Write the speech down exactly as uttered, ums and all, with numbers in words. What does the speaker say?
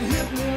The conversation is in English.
that hit me.